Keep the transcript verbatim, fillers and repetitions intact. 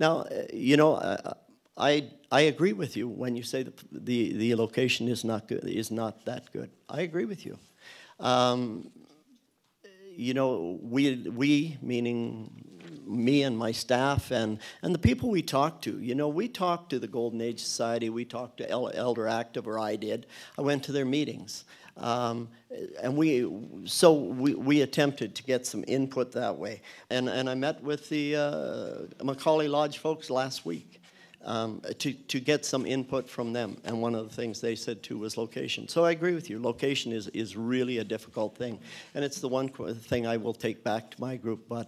Now, you know, uh, I I agree with you when you say the the, the location is not good, is not that good. I agree with you. Um, you know, we we meaning me and my staff and and the people we talk to. You know, we talk to the Golden Age Society. We talk to El Elder Active, or I did. I went to their meetings. Um, and we, so we, we attempted to get some input that way. And, and I met with the uh, Macaulay Lodge folks last week um, to, to get some input from them. And one of the things they said too was location. So I agree with you, location is, is really a difficult thing. And it's the one thing I will take back to my group, but